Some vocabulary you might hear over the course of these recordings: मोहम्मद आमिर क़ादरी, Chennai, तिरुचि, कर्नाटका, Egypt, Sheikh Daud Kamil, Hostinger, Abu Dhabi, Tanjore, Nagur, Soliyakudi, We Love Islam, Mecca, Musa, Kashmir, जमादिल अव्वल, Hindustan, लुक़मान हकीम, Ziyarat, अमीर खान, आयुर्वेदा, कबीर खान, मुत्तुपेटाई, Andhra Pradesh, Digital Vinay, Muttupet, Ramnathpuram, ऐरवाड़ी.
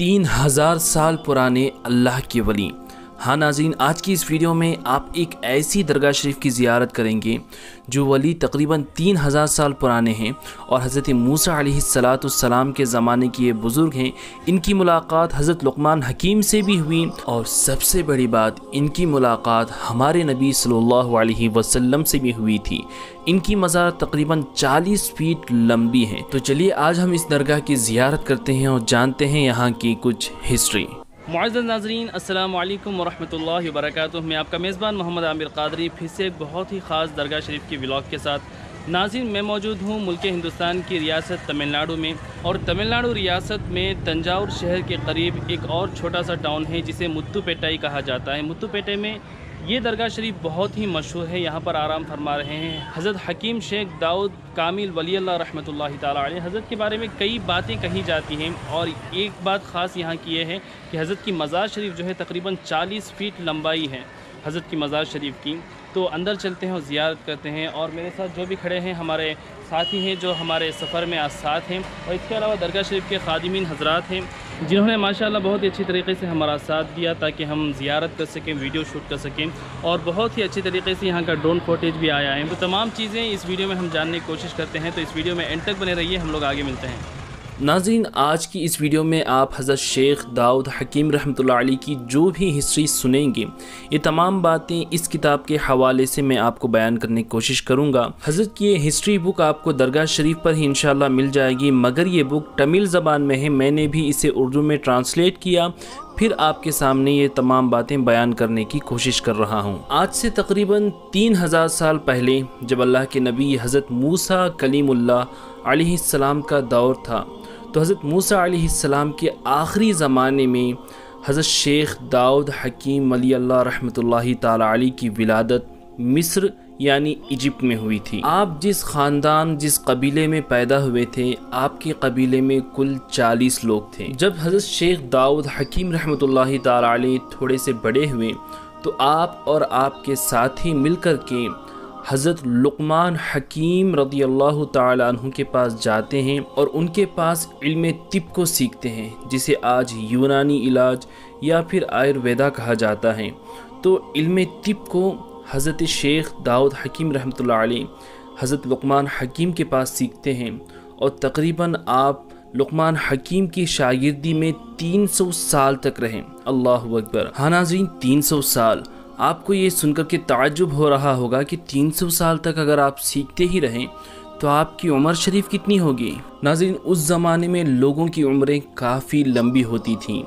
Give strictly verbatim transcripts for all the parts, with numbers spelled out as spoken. तीन हज़ार साल पुराने अल्लाह के वली। हाँ नाज़रीन, आज की इस वीडियो में आप एक ऐसी दरगाह शरीफ की ज़ियारत करेंगे जो वली तकरीबन तीन हज़ार साल पुराने हैं और हज़रत मूसा अलैहिस्सलाम के ज़माने के ये बुज़ुर्ग हैं। इनकी मुलाकात हज़रत लुक़मान हकीम से भी हुई और सबसे बड़ी बात इनकी मुलाकात हमारे नबी सल्लल्लाहु अलैहि वसल्लम से भी हुई थी। इनकी मज़ार तकरीबन चालीस फीट लंबी है। तो चलिए आज हम इस दरगाह की ज़ियारत करते हैं और जानते हैं यहाँ की कुछ हिस्ट्री। मुअज़्ज़िज़ नाज़रीन, अस्सलामु अलैकुम वरहमतुल्लाहि वबरकातुहू। मैं आपका मेज़बान मोहम्मद आमिर क़ादरी फिर से एक बहुत ही ख़ास दरगाह शरीफ के व्लॉग के साथ नाज़रीन मैं मौजूद हूँ मुल्क हिंदुस्तान की रियासत तमिलनाडु में। और तमिलनाडु रियासत में तंजावुर शहर के करीब एक और छोटा सा टाउन है जिसे मुत्तुपेटाई कहा जाता है। मुत्तुपेटे में ये दरगाह शरीफ बहुत ही मशहूर है। यहाँ पर आराम फरमा रहे हैं हज़रत हकीम शेख दाऊद कामिल वली अल्लाह रहमतुल्लाहि ताला अलैह। हज़रत के बारे में कई बातें कही जाती हैं और एक बात ख़ास यहाँ की यह है कि हज़रत की मज़ार शरीफ जो है तकरीबन चालीस फीट लंबाई है हज़रत की मज़ार शरीफ की। तो अंदर चलते हैं और ज़ियारत करते हैं। और मेरे साथ जो भी खड़े हैं हमारे साथी हैं जो हमारे सफ़र में आज साथ हैं और इसके अलावा दरगाह शरीफ के ख़ादिमीन हजरात हैं जिन्होंने माशाल्लाह बहुत ही अच्छी तरीके से हमारा साथ दिया ताकि हम ज़ियारत कर सकें, वीडियो शूट कर सकें और बहुत ही अच्छी तरीके से यहाँ का ड्रोन फुटेज भी आया है। तो तमाम चीज़ें इस वीडियो में हम जानने की कोशिश करते हैं, तो इस वीडियो में एंड तक बने रहिए। हम लोग आगे मिलते हैं। नाज़रीन, आज की इस वीडियो में आप हज़रत शेख दाऊद हकीम रहमतुल्लाह अलैह की जो भी हिस्ट्री सुनेंगे ये तमाम बातें इस किताब के हवाले से मैं आपको बयान करने की कोशिश करूँगा। हज़रत की ये हिस्ट्री बुक आपको दरगाह शरीफ पर ही इंशाल्लाह मिल जाएगी, मगर ये बुक तमिल ज़बान में है। मैंने भी इसे उर्दू में ट्रांसलेट किया, फिर आपके सामने ये तमाम बातें बयान करने की कोशिश कर रहा हूँ। आज से तकरीबन तीन हज़ार साल पहले जब अल्लाह के नबी हज़रत मूसा कलीमुल्लाह अलैहिस्सलाम का दौर था तो हज़रत मूसा अलैहिस्सलाम के आखिरी ज़माने में हज़रत शेख दाऊद हकीम वली अल्लाह रहमतुल्लाहि ताला अलैह की विलादत मिस्र यानी इजिप्ट में हुई थी। आप जिस ख़ानदान जिस कबीले में पैदा हुए थे आपके कबीले में कुल चालीस लोग थे। जब हज़रत शेख दाऊद हकीम रहमतुल्लाहि ताला अलैह थोड़े से बड़े हुए तो आप और आपके साथी मिलकर के हज़रत लुक़मान हकीम रदियल्लाहु ताला अन्हु के पास जाते हैं और उनके पास इल्म तिब को सीखते हैं जिसे आज यूनानी इलाज या फिर आयुर्वेदा कहा जाता है। तो इल्म तिब को हज़रत शेख दाऊद हकीम रहमतुल्लाह अलैह हज़रत लुक़मान हकीम के पास सीखते हैं और तकरीबन आप लुक़मान हकीम की शागिर्दी में तीन सौ साल तक रहें। अल्लाहु अकबर। हाँ नाज़रीन, तीन सौ साल। आपको ये सुनकर के ताज्जुब हो रहा होगा कि तीन सौ साल तक अगर आप सीखते ही रहें तो आपकी उम्र शरीफ कितनी होगी। नाज़रीन, उस ज़माने में लोगों की उम्रें काफ़ी लंबी होती थीं।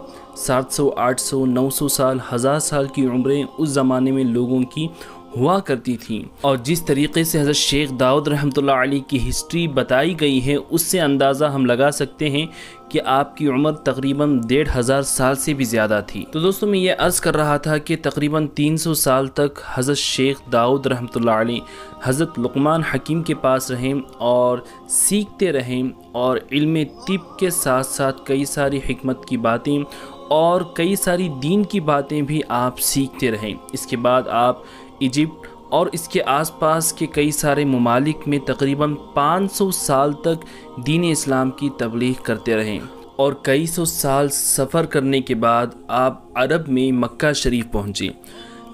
सात सौ, आठ सौ, नौ सौ साल, हज़ार साल की उम्रें उस ज़माने में लोगों की हुआ करती थीं। और जिस तरीके से हज़रत शेख दाऊद रहमतुल्लाह अलैह की हिस्ट्री बताई गई है उससे अंदाज़ा हम लगा सकते हैं कि आपकी उम्र तकरीबन डेढ़ हज़ार साल से भी ज़्यादा थी। तो दोस्तों मैं ये अर्ज़ कर रहा था कि तकरीबन तीन सौ साल तक हज़रत शेख दाऊद रहमतुल्लाह अलैह हज़रत लुक़मान हकीम के पास रहें और सीखते रहें और इल्म तिब के साथ साथ कई सारी हिकमत की बातें और कई सारी दीन की बातें भी आप सीखते रहें। इसके बाद आप इजिप्ट और इसके आसपास के कई सारे ममालिक में तकरीबन पाँच सौ साल तक दीन इस्लाम की तबलीग करते रहें और कई सौ साल सफ़र करने के बाद आप अरब में मक्का शरीफ पहुँचे।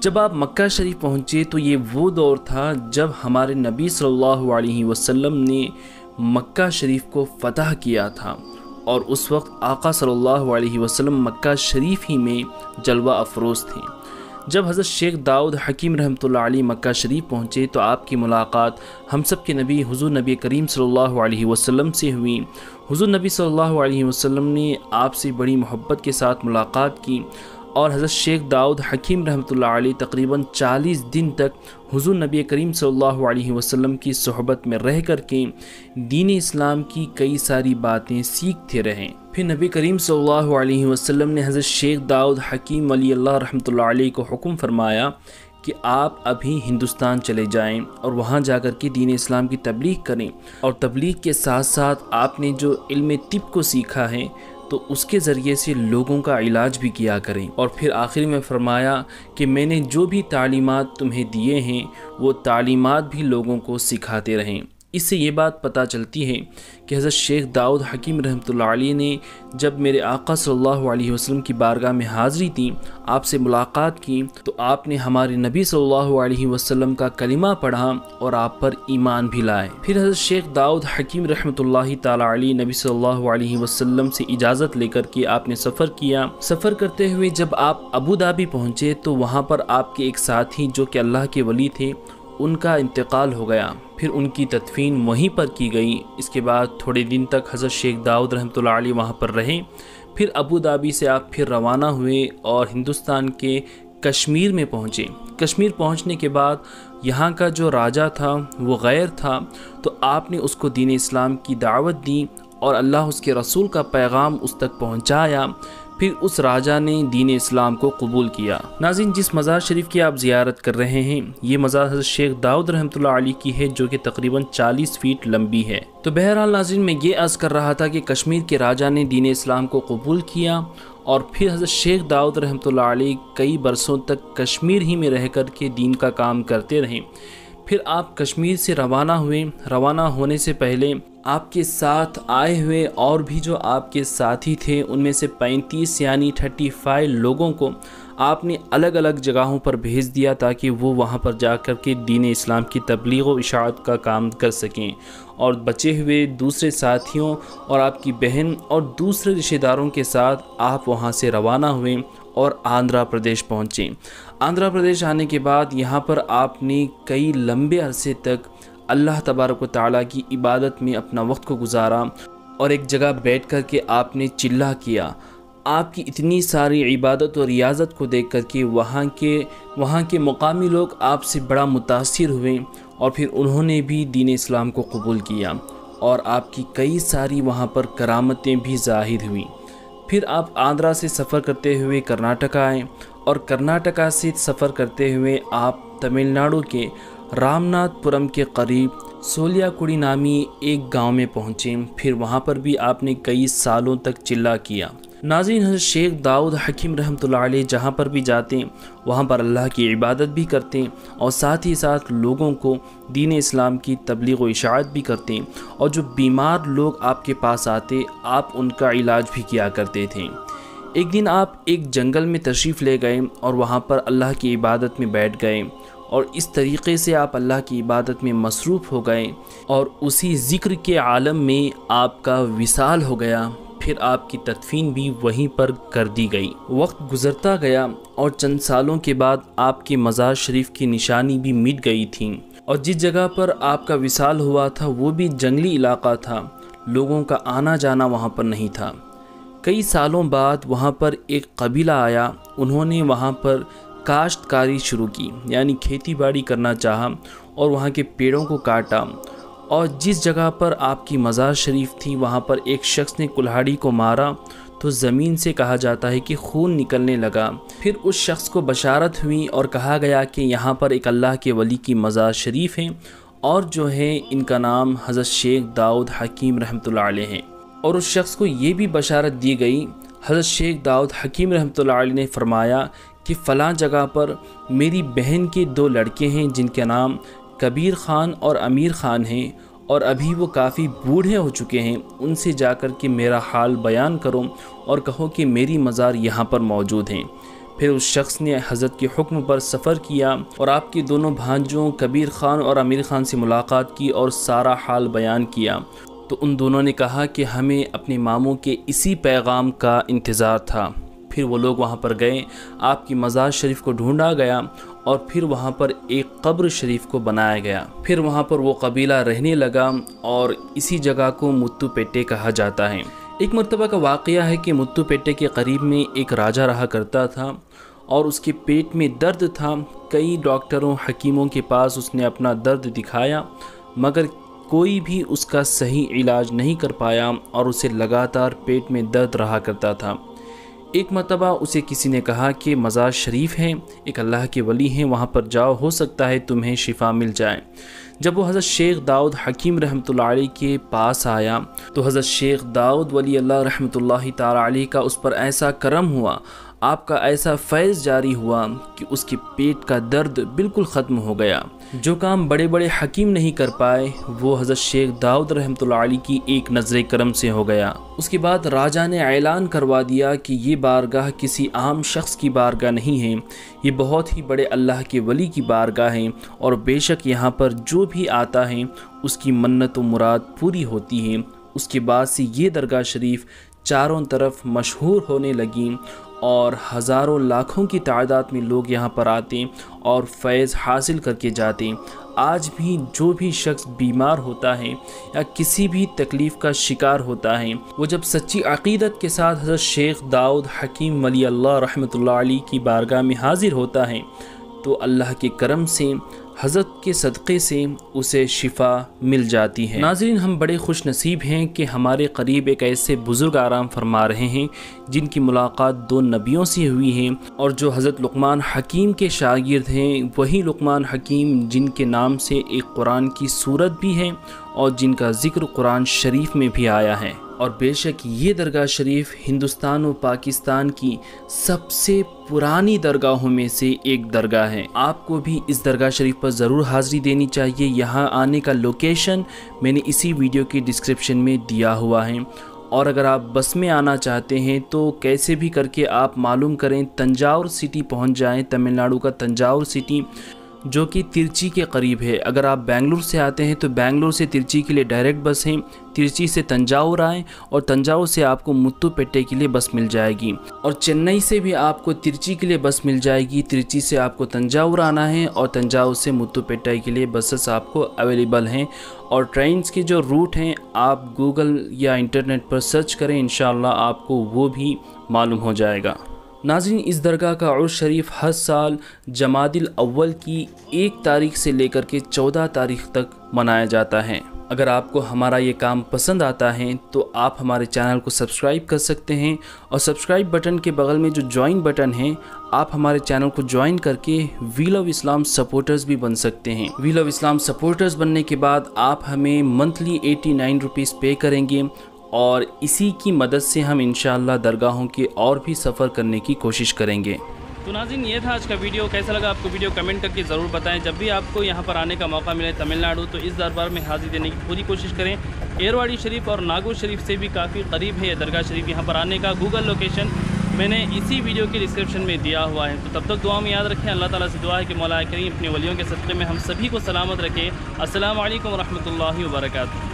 जब आप मक्का शरीफ पहुँचे तो ये वो दौर था जब हमारे नबी सल्लल्लाहु अलैहि वसल्लम ने मक्का शरीफ को फ़तह किया था और उस वक्त आका सल्लल्लाहु अलैहि वसल्लम मक्का शरीफ ही में जलवा अफरोज़ थे। जब हज़रत शेख दाऊद हकीम रहमतुल्लाह अलैह मक्का शरीफ पहुँचे तो आपकी मुलाकात हम सब के नबी हुज़ूर नबी करीम सल्लल्लाहु अलैहि वसल्लम से हुई। हुज़ूर नबी सल्लल्लाहु अलैहि वसल्लम ने आपसे बड़ी मोहब्बत के साथ मुलाकात की और हज़रत शेख दाऊद हकीम रहमतुल्लाह अलैह तकरीबन चालीस दिन तक हुज़ूर नबी करीम सल्लल्लाहु अलैहि वसल्लम की सोहबत में रह कर के दीन इस्लाम की कई सारी बातें सीखते रहें। फिर नबी करीम सल्लल्लाहु अलैहि वसल्लम ने हज़रत शेख दाऊद हकीम वली अल्लाह रहमतुल्लाह अलैह को हुक्म फरमाया कि आप अभी हिंदुस्तान चले जाएं और वहाँ जाकर के दीन इस्लाम की तबलीग करें और तबलीग के साथ साथ आपने जो इल्म तिब को सीखा है तो उसके ज़रिए से लोगों का इलाज भी किया करें। और फिर आखिर में फ़रमाया कि मैंने जो भी तालीमात तुम्हें दिए हैं वो तालीमात भी लोगों को सिखाते रहें। इससे ये बात पता चलती है कि हज़रत शेख दाऊद हकीम रहमतुल्लाह अलैह ने जब मेरे आका सल्लल्लाहु अलैहि वसल्लम की बारगाह में हाज़री दी, आपसे मुलाकात की, तो आपने हमारे नबी सल्लल्लाहु अलैहि वसल्लम का कलिमा पढ़ा और आप पर ईमान भी लाए। फिर हज़रत शेख दाऊद हकीम रहमतुल्लाह ताला अलैह नबी सल्लल्लाहु अलैहि वसल्लम से इजाज़त लेकर के आपने सफ़र किया। सफ़र करते हुए जब आप अबू धाबी पहुँचे तो वहाँ पर आपके एक साथी जो कि अल्लाह के वली थे, उनका इंतकाल हो गया। फिर उनकी तदफीन वहीं पर की गई। इसके बाद थोड़े दिन तक हज़रत शेख दाऊद रहमतुल्लाह अलैह वहाँ पर रहे। फिर अबू धाबी से आप फिर रवाना हुए और हिंदुस्तान के कश्मीर में पहुँचे। कश्मीर पहुँचने के बाद यहाँ का जो राजा था वो गैर था, तो आपने उसको दीन इस्लाम की दावत दी और अल्लाह उसके रसूल का पैगाम उस तक पहुँचाया। फिर उस राजा ने दीन इस्लाम को कबूल किया। नाज़रीन, जिस मज़ार शरीफ की आप ज़ियारत कर रहे हैं ये मज़ार हज़रत शेख दाऊद रहमतुल्लाह अलैह की है जो कि तकरीबन चालीस फीट लंबी है। तो बहरहाल नाज़रीन, मैं ये अर्ज़ कर रहा था कि कश्मीर के राजा ने दीन इस्लाम को कबूल किया और फिर हज़रत शेख दाऊद रहमतुल्लाह अलैह कई बरसों तक कश्मीर ही में रह कर के दीन का काम करते रहें। फिर आप कश्मीर से रवाना हुए। रवाना होने से पहले आपके साथ आए हुए और भी जो आपके साथी थे उनमें से पैंतीस यानी पैंतीस लोगों को आपने अलग अलग जगहों पर भेज दिया ताकि वो वहाँ पर जा कर के दीन इस्लाम की तबलीग व इशाअत का काम कर सकें। और बचे हुए दूसरे साथियों और आपकी बहन और दूसरे रिश्तेदारों के साथ आप वहाँ से रवाना हुए और आंध्र प्रदेश पहुँचे। आंध्र प्रदेश आने के बाद यहाँ पर आपने कई लंबे अरसे तक अल्लाह तबारक व तआला की इबादत में अपना वक्त को गुजारा और एक जगह बैठ कर के आपने चिल्ला किया। आपकी इतनी सारी इबादत और रियाजत को देख कर के वहाँ के वहाँ के मुकामी लोग आपसे बड़ा मुतासिर हुए और फिर उन्होंने भी दीन इस्लाम को कबूल किया और आपकी कई सारी वहाँ पर करामतें भी जाहिर हुई। फिर आप आंध्रा से सफ़र करते हुए कर्नाटका आए और कर्नाटका से सफ़र करते हुए आप तमिलनाडु के रामनाथपुरम के करीब सोलियाकुड़ी नामी एक गांव में पहुँचे। फिर वहां पर भी आपने कई सालों तक चिल्ला किया। नाज़रीन, हज़रत शेख दाऊद हकीम रहमतुल्लाह अलैह जहां पर भी जाते वहां पर अल्लाह की इबादत भी करते और साथ ही साथ लोगों को दीन इस्लाम की तबलीग व इशाअत भी करते और जो बीमार लोग आपके पास आते आप उनका इलाज भी किया करते थे। एक दिन आप एक जंगल में तशरीफ़ ले गए और वहाँ पर अल्लाह की इबादत में बैठ गए और इस तरीक़े से आप अल्लाह की इबादत में मसरूफ़ हो गए और उसी ज़िक्र के आलम में आपका विसाल हो गया। फिर आपकी तदफीन भी वहीं पर कर दी गई। वक्त गुज़रता गया और चंद सालों के बाद आपके मज़ार शरीफ की निशानी भी मिट गई थी और जिस जगह पर आपका विसाल हुआ था वो भी जंगली इलाका था, लोगों का आना जाना वहाँ पर नहीं था। कई सालों बाद वहाँ पर एक कबीला आया, उन्होंने वहाँ पर काश्तकारी शुरू की यानी खेतीबाड़ी करना चाहा और वहाँ के पेड़ों को काटा और जिस जगह पर आपकी मज़ार शरीफ थी वहाँ पर एक शख्स ने कुल्हाड़ी को मारा तो ज़मीन से कहा जाता है कि खून निकलने लगा। फिर उस शख्स को बशारत हुई और कहा गया कि यहाँ पर एक अल्लाह के वली की मज़ार शरीफ है और जो है इनका नाम हज़रत शेख दाऊद हकीम रहमतुल्लाह अलैह है। और उस शख्स को ये भी बशारत दी गई, हज़रत शेख दाऊद हकीम रहमतुल्लाह अलैह ने फरमाया कि फ़लाँ जगह पर मेरी बहन के दो लड़के हैं जिनके नाम कबीर खान और अमीर खान हैं और अभी वो काफ़ी बूढ़े हो चुके हैं, उनसे जाकर के मेरा हाल बयान करो और कहो कि मेरी मज़ार यहाँ पर मौजूद हैं। फिर उस शख्स ने हज़रत के हुक्म पर सफ़र किया और आपके दोनों भांजों कबीर खान और अमीर खान से मुलाकात की और सारा हाल बयान किया तो उन दोनों ने कहा कि हमें अपने मामों के इसी पैगाम का इंतज़ार था। फिर वो लोग वहाँ पर गए, आपकी मज़ार शरीफ को ढूंढा गया और फिर वहाँ पर एक कब्र शरीफ को बनाया गया। फिर वहाँ पर वो कबीला रहने लगा और इसी जगह को मुत्तुपेटे कहा जाता है। एक मर्तबा का वाक़या है कि मुत्तुपेटे के करीब में एक राजा रहा करता था और उसके पेट में दर्द था। कई डॉक्टरों हकीमों के पास उसने अपना दर्द दिखाया मगर कोई भी उसका सही इलाज नहीं कर पाया और उसे लगातार पेट में दर्द रहा करता था। एक मरतबा उसे किसी ने कहा कि मज़ार शरीफ है, एक अल्लाह के वली हैं, वहाँ पर जाओ, हो सकता है तुम्हें शिफा मिल जाए। जब वो हज़रत शेख दाऊद हकीम रहमतुल्लाह अलैह के पास आया तो हज़रत शेख दाऊद वली अल्लाह रहमतुल्लाह ताला अलैह का उस पर ऐसा करम हुआ, आपका ऐसा फैज़ जारी हुआ कि उसके पेट का दर्द बिल्कुल ख़त्म हो गया। जो काम बड़े बड़े हकीम नहीं कर पाए वो हज़रत शेख दाऊद रहमतुल्लाह अलैह की एक नज़र करम से हो गया। उसके बाद राजा ने ऐलान करवा दिया कि ये बारगाह किसी आम शख्स की बारगाह नहीं है, ये बहुत ही बड़े अल्लाह के वली की बारगाह है और बेशक यहाँ पर जो भी आता है उसकी मन्नत व मुराद पूरी होती है। उसके बाद से ये दरगाह शरीफ चारों तरफ मशहूर होने लगी और हज़ारों लाखों की तादाद में लोग यहाँ पर आते और फैज़ हासिल करके जाते। आज भी जो भी शख्स बीमार होता है या किसी भी तकलीफ़ का शिकार होता है वो जब सच्ची अक़ीदत के साथ हज़रत शेख दाऊद हकीम वली अल्लाह रहमतुल्लाह अलैह की बारगाह में हाज़िर होता है तो अल्लाह के करम से हज़रत के सदक़े से उसे शिफ़ा मिल जाती है। नाज़रीन, हम बड़े खुश नसीब हैं कि हमारे करीब एक ऐसे बुज़ुर्ग आराम फरमा रहे हैं जिनकी मुलाकात दो नबियों से हुई है और जो हज़रत लुक़मान हकीम के शागिर्द हैं, वही लुक़मान हकीम जिनके नाम से एक कुरान की सूरत भी है और जिनका ज़िक्र कुरान शरीफ में भी आया है। और बेशक ये दरगाह शरीफ हिंदुस्तान और पाकिस्तान की सबसे पुरानी दरगाहों में से एक दरगाह है। आपको भी इस दरगाह शरीफ पर ज़रूर हाज़िरी देनी चाहिए। यहाँ आने का लोकेशन मैंने इसी वीडियो के डिस्क्रिप्शन में दिया हुआ है। और अगर आप बस में आना चाहते हैं तो कैसे भी करके आप मालूम करें तंजावुर सिटी पहुँच जाएँ, तमिलनाडु का तंजावुर सिटी जो कि तिरुचि के करीब है। अगर आप बेंगलुरु से आते हैं तो बेंगलुरु से तिरुचि के लिए डायरेक्ट बस हैं। तिरुचि से तंजावुर आएँ और तंजावुर से आपको मुत्तुपेटे के लिए बस मिल जाएगी और चेन्नई से भी आपको तिरुचि के लिए बस मिल जाएगी। तिरुचि से आपको तंजावुर आना है और तंजावुर से मुत्तुपेटे के लिए बसेस आपको अवेलेबल हैं। और ट्रेन्स के जो रूट हैं आप गूगल या इंटरनेट पर सर्च करें, इंशाल्लाह आपको वो भी मालूम हो जाएगा। नाज़रीन, इस दरगाह का उर्स शरीफ हर साल जमादिल अव्वल की एक तारीख से लेकर के चौदह तारीख तक मनाया जाता है। अगर आपको हमारा ये काम पसंद आता है तो आप हमारे चैनल को सब्सक्राइब कर सकते हैं और सब्सक्राइब बटन के बगल में जो ज्वाइन बटन है आप हमारे चैनल को ज्वाइन करके वी लव इस्लाम सपोर्टर्स भी बन सकते हैं। वी लव इस्लाम सपोर्टर्स बनने के बाद आप हमें मंथली एटी नाइन रुपीज़ पे करेंगे और इसी की मदद से हम इंशाअल्लाह दरगाहों के और भी सफ़र करने की कोशिश करेंगे। तो नाज़रीन, ये था आज का वीडियो। कैसा लगा आपको वीडियो कमेंट करके ज़रूर बताएं। जब भी आपको यहाँ पर आने का मौका मिले तमिलनाडु तो इस दरबार में हाज़िरी देने की पूरी कोशिश करें। ऐरवाड़ी शरीफ और नागुर शरीफ से भी काफ़ी करीब है ये दरगाह शरीफ। यहाँ पर आने का गूगल लोकेशन मैंने इसी वीडियो के डिस्क्रिप्शन में दिया हुआ है। तो तब तक दुआ में याद रखें। अल्लाह ताला से दुआ है कि मौला करीम अपने वलियों के सदक़े में हम सभी को सलामत रखें। अस्सलामु अलैकुम वरहमतुल्लाहि वबरकातुहू।